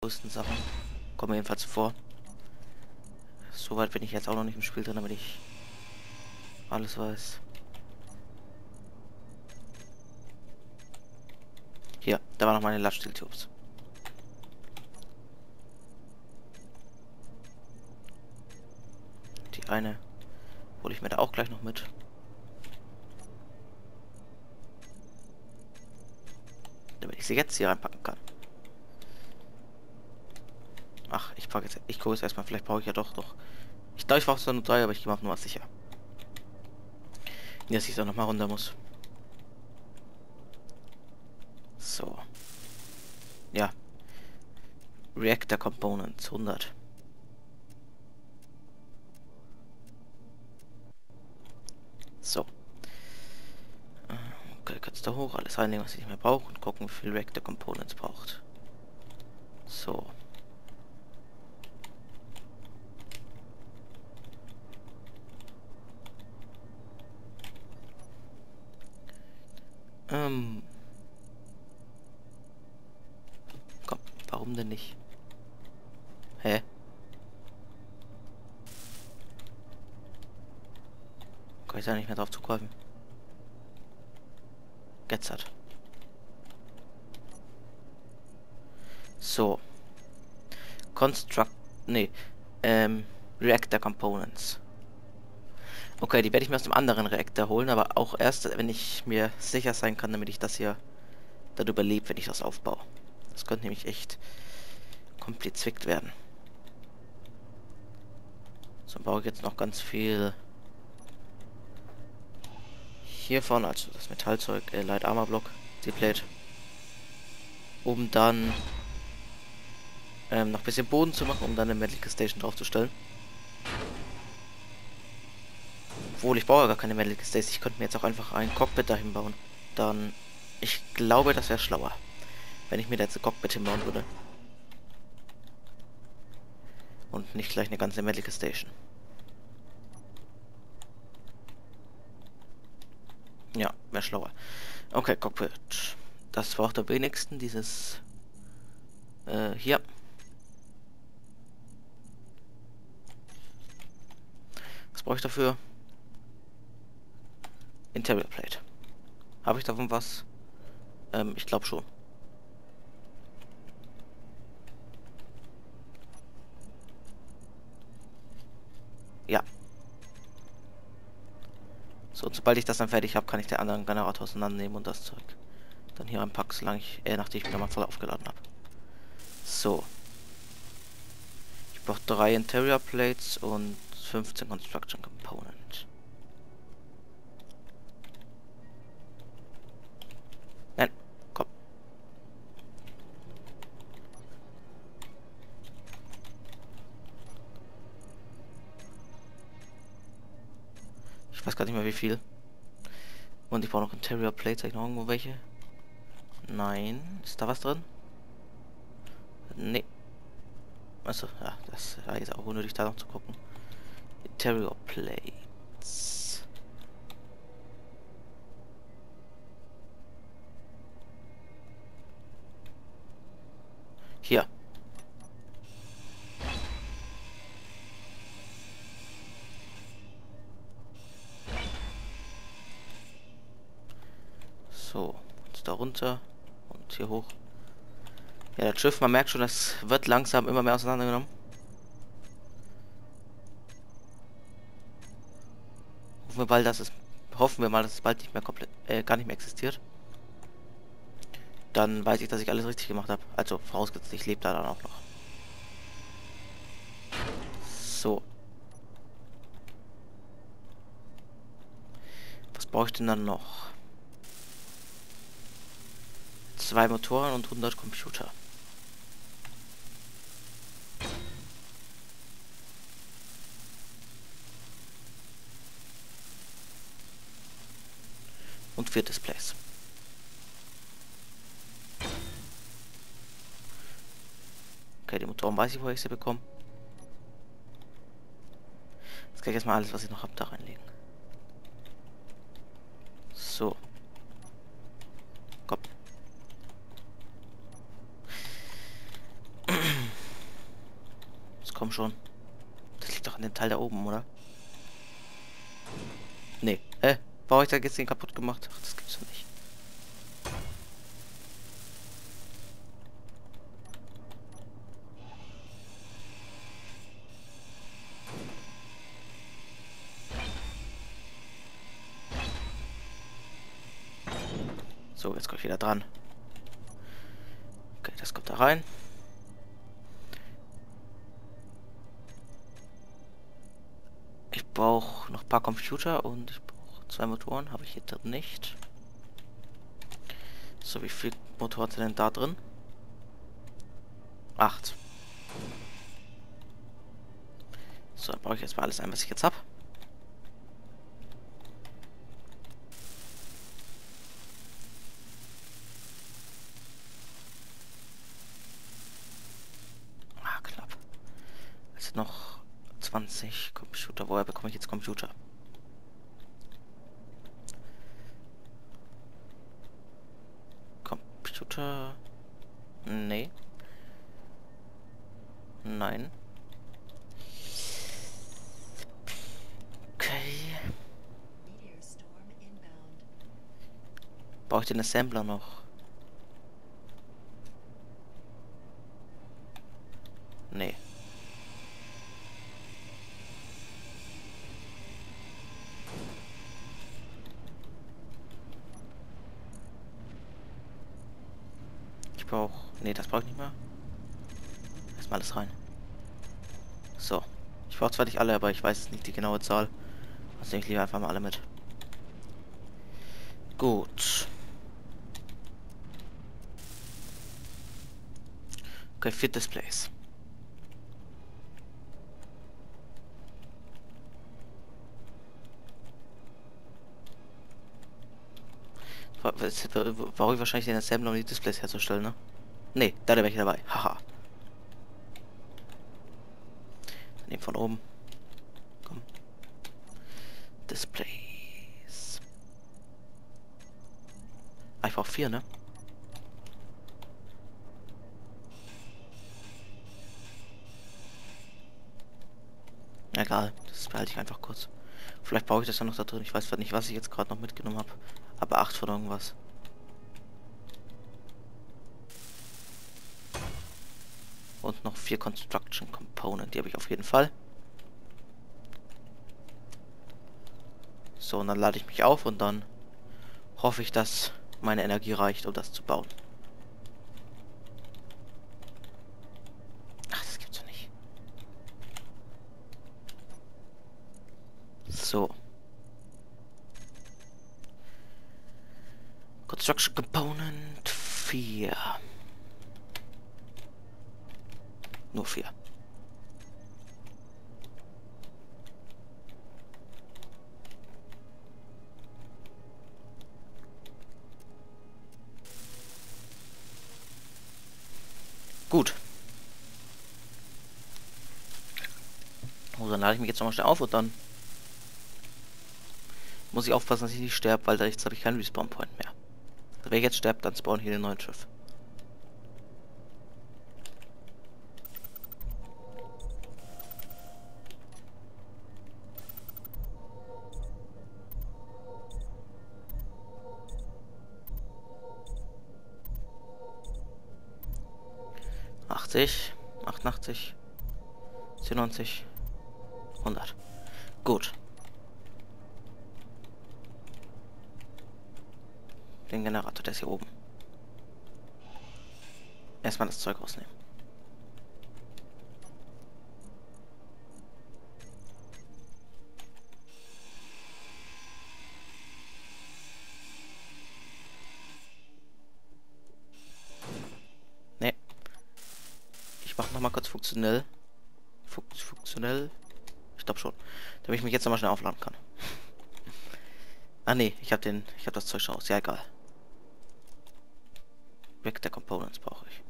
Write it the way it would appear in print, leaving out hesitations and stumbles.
größten Sachen. Kommt mir jedenfalls vor. Soweit bin ich jetzt auch noch nicht im Spiel drin, damit ich alles weiß. Hier, da waren noch meine Latsch-Teal-Tubes. Die eine hole ich mir da auch gleich noch mit. Damit ich sie jetzt hier reinpacken kann. Ach, ich packe jetzt. Ich gucke jetzt erstmal, vielleicht brauche ich ja doch. Ich glaube, ich brauche zwar nur 3, aber ich gehe mal nur was sicher. Dass ich da nochmal runter muss. So. Ja. Reactor Components 100. So. Okay, kannst du hoch alles reinnehmen, was ich nicht mehr brauche, und gucken, wie viel Reactor Components braucht. So. Komm, warum denn nicht? Hä? Kann ich da nicht mehr drauf zugreifen? Jetzt hat. So. Reactor Components. Okay, die werde ich mir aus dem anderen Reaktor holen, aber auch erst, wenn ich mir sicher sein kann, damit ich das hier dann überlebe, wenn ich das aufbaue. Das könnte nämlich echt kompliziert werden. So, baue ich jetzt noch ganz viel hier vorne, also das Metallzeug, Light Armor Block, die Plate, um dann noch ein bisschen Boden zu machen, um dann eine Medical Station draufzustellen. Obwohl, ich brauche ja gar keine Medical Station. Ich könnte mir jetzt auch einfach ein Cockpit dahin bauen. Dann, ich glaube, das wäre schlauer, wenn ich mir da jetzt ein Cockpit hinbauen würde. Und nicht gleich eine ganze Medical Station. Ja, wäre schlauer. Okay, Cockpit. Das war auch der wenigsten, dieses hier. Was brauche ich dafür? Interior Plate. Habe ich davon was? Ich glaube schon. Ja. So, und sobald ich das dann fertig habe, kann ich den anderen Generator auseinandernehmen und das Zeug dann hier einpacken, solange ich, nachdem ich wieder mal voll aufgeladen habe. So. Ich brauche 3 Interior Plates und 15 Construction Components. Nein, komm. Ich weiß gar nicht mehr wie viel. Und ich brauche noch Interior Plates. Habe ich noch irgendwo welche? Nein. Ist da was drin? Nee. Achso, ja, das war jetzt auch unnötig, da noch zu gucken. Interior Plates. Hier. So, jetzt da runter und hier hoch. Ja, das Schiff, man merkt schon, das wird langsam immer mehr auseinandergenommen. Hoffen wir mal, dass es bald nicht mehr komplett, gar nicht mehr existiert. Dann weiß ich, dass ich alles richtig gemacht habe. Also, vorausgesetzt, ich lebe da dann auch noch. So. Was brauche ich denn dann noch? 2 Motoren und 100 Computer. Und 4 Displays. Okay, die Motoren weiß ich, wo ich sie bekomme. Jetzt kann ich erstmal alles, was ich noch habe, da reinlegen. So. Komm. komm schon. Das liegt doch an dem Teil da oben, oder? Nee. Warum hab ich da jetzt den kaputt gemacht? Ach, das gibt's doch nicht. So, jetzt komme ich wieder dran. Okay, das kommt da rein. Ich brauche noch ein paar Computer und ich brauche 2 Motoren. Habe ich hier drin nicht. So, wie viele Motoren sind denn da drin? 8. So, dann brauche ich erstmal alles ein, was ich jetzt habe. Noch 20 Computer. Woher bekomme ich jetzt Computer? Computer? Nee. Nein. Okay. Brauche ich den Assembler noch? Nee. Ne, das brauche ich nicht mehr. Erstmal alles rein. So. Ich brauche zwar nicht alle, aber ich weiß jetzt nicht die genaue Zahl. Also nehme ich lieber einfach mal alle mit. Gut. Okay, 4 Displays. Brauche ich wahrscheinlich den Assembler, um die Displays herzustellen, ne? Ne, da wäre ich dabei. Haha. Dann nehmen von oben. Komm. Displays. Ah, ich brauche 4, ne? Egal, das behalte ich einfach kurz. Vielleicht brauche ich das dann noch da drin. Ich weiß nicht, was ich jetzt gerade noch mitgenommen habe. Aber 8 von irgendwas. Und noch 4 Construction Components. Die habe ich auf jeden Fall. So, und dann lade ich mich auf und dann hoffe ich, dass meine Energie reicht, um das zu bauen. Ach, das gibt's doch nicht. So. Construction Component 4. Nur 4. Gut. Also dann lade ich mich jetzt nochmal schnell auf und dann muss ich aufpassen, dass ich nicht sterbe, weil da jetzt habe ich keinen Respawn Point mehr. Wer jetzt stirbt, dann spawnen hier den neuen Schiff. Achtzig, 88, 97, 100. Gut. Den Generator, der ist hier oben. Erstmal das Zeug rausnehmen. Ne. Ich mach nochmal kurz funktionell. Funktionell? Ich glaube schon. Damit ich mich jetzt nochmal schnell aufladen kann. Ah ne, ich hab das Zeug schon aus. Ja, egal. Reactor Components brauche ich.